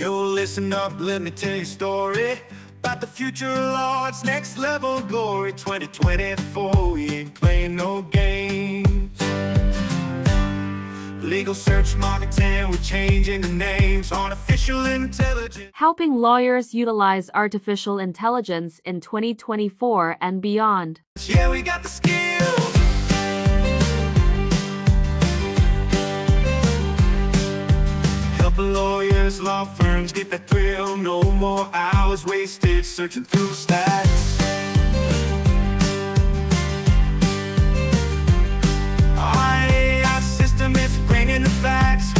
Yo, listen up, let me tell you a story about the future of law, it's next level glory. 2024, we ain't playing no games. Legal Search Marketing, we're changing the names. Artificial intelligence. Helping lawyers utilize artificial intelligence in 2024 and beyond. Yeah, we got the skills. Lawyers, law firms get that thrill. No more hours wasted searching through stats. Our AI system is bringing the facts.